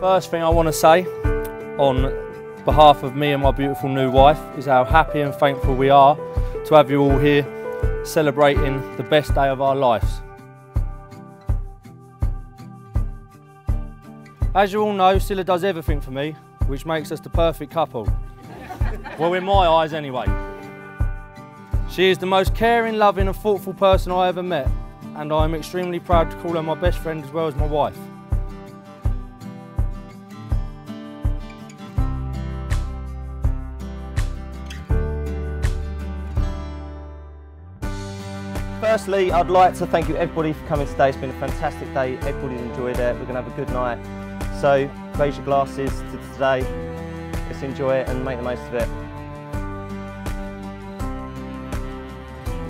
First thing I want to say on behalf of me and my beautiful new wife is how happy and thankful we are to have you all here celebrating the best day of our lives. As you all know, Scylla does everything for me, which makes us the perfect couple. Well, in my eyes anyway. She is the most caring, loving and thoughtful person I ever met, and I am extremely proud to call her my best friend as well as my wife. Firstly, I'd like to thank you everybody for coming today. It's been a fantastic day, everybody's enjoyed it, we're going to have a good night. So, raise your glasses to today, let's enjoy it and make the most of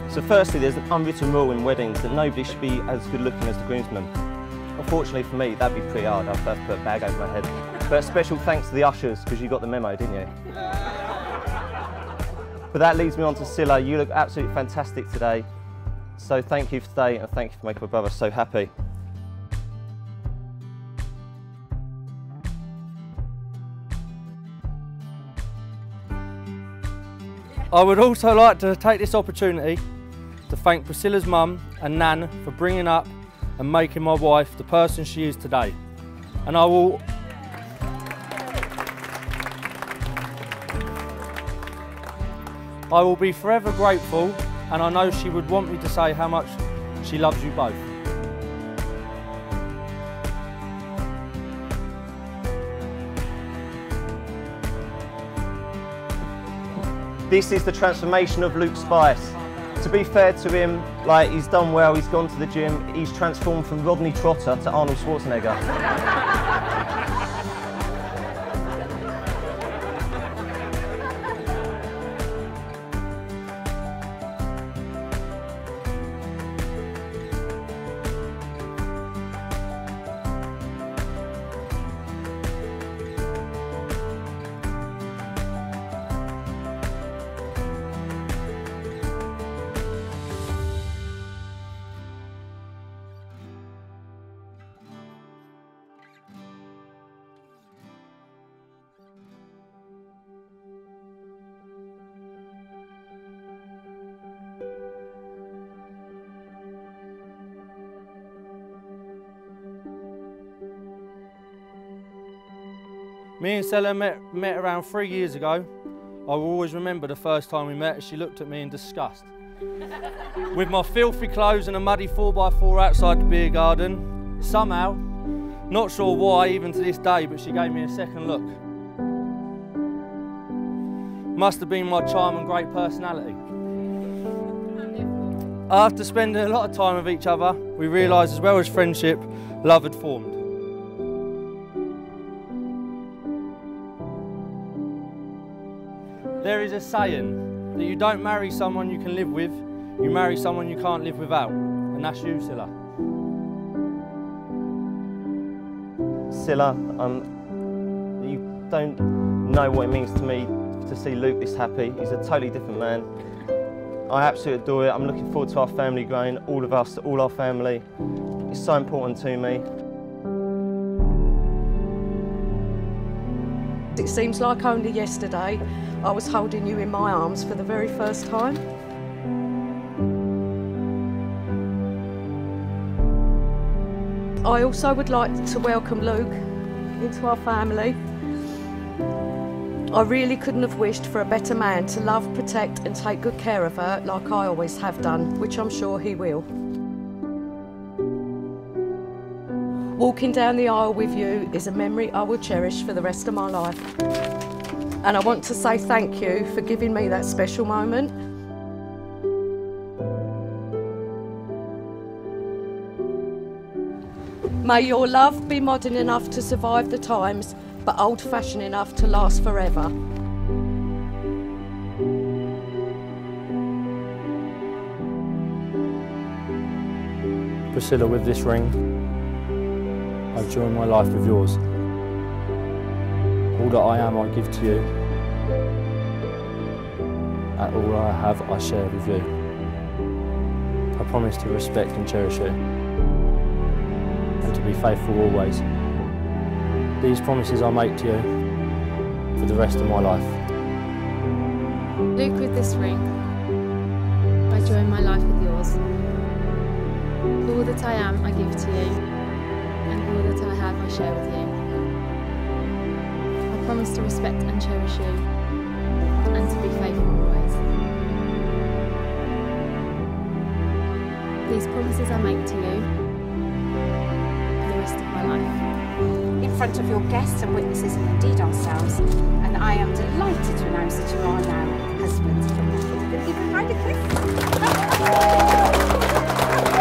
it. So firstly, there's an unwritten rule in weddings that nobody should be as good looking as the groomsman. Unfortunately for me, that'd be pretty hard, I'd first put a bag over my head. But a special thanks to the ushers, because you got the memo, didn't you? But that leads me on to Scylla, you look absolutely fantastic today. So thank you for today and thank you for making my brother so happy. I would also like to take this opportunity to thank Priscilla's mum and Nan for bringing up and making my wife the person she is today. And I will be forever grateful, and I know she would want me to say how much she loves you both. This is the transformation of Luke Spice. To be fair to him, like, he's done well, he's gone to the gym, he's transformed from Rodney Trotter to Arnold Schwarzenegger. Me and Scylla met around 3 years ago. I will always remember the first time we met, as she looked at me in disgust. With my filthy clothes and a muddy 4x4 outside the beer garden, somehow, not sure why even to this day, but she gave me a second look. Must have been my charm and great personality. After spending a lot of time with each other, we realised as well as friendship, love had formed. There is a saying that you don't marry someone you can live with, you marry someone you can't live without, and that's you, Scylla. Scylla, you don't know what it means to me to see Luke this happy. He's a totally different man. I absolutely adore it. I'm looking forward to our family growing, all of us, all our family. It's so important to me. It seems like only yesterday I was holding you in my arms for the very first time. I also would like to welcome Luke into our family. I really couldn't have wished for a better man to love, protect and take good care of her like I always have done, which I'm sure he will. Walking down the aisle with you is a memory I will cherish for the rest of my life. And I want to say thank you for giving me that special moment. May your love be modern enough to survive the times, but old-fashioned enough to last forever. Priscilla, with this ring, I join my life with yours. All that I am, I give to you. And all I have, I share with you. I promise to respect and cherish you, and to be faithful always. These promises I make to you for the rest of my life. Luke, with this ring, I join my life with yours. All that I am, I give to you, and all that I have, I share with you. I promise to respect and cherish you, and to be faithful always. These promises I make to you, of my life. In front of your guests and witnesses, and indeed ourselves, and I am delighted to announce that you are now husbands. Give me a round of applause. Thank you.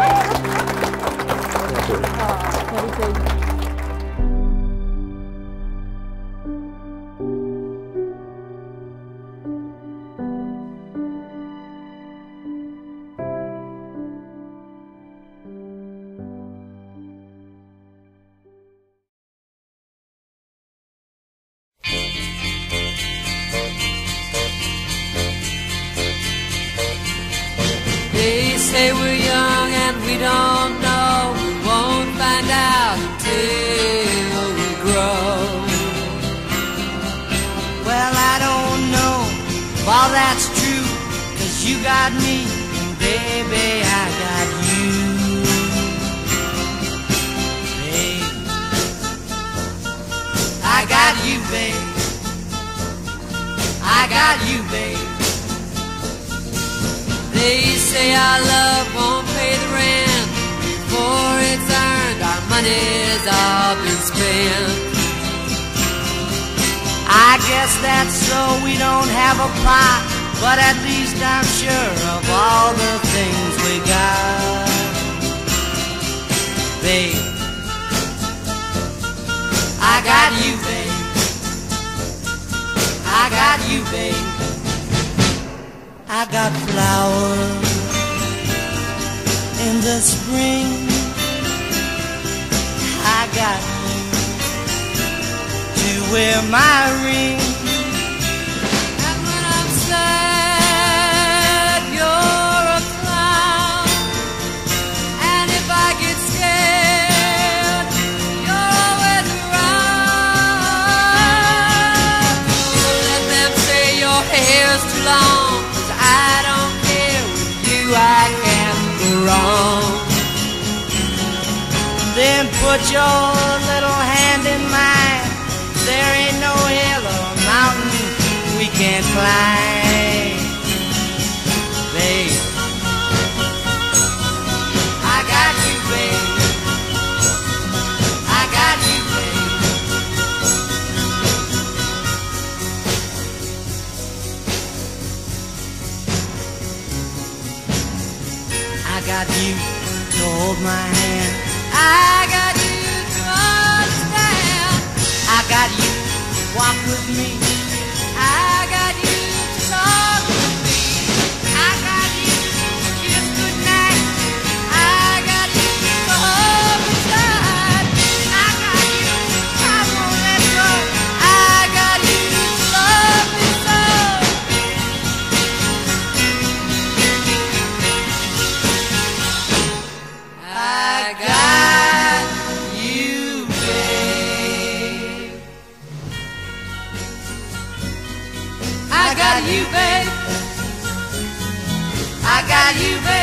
I got you, babe.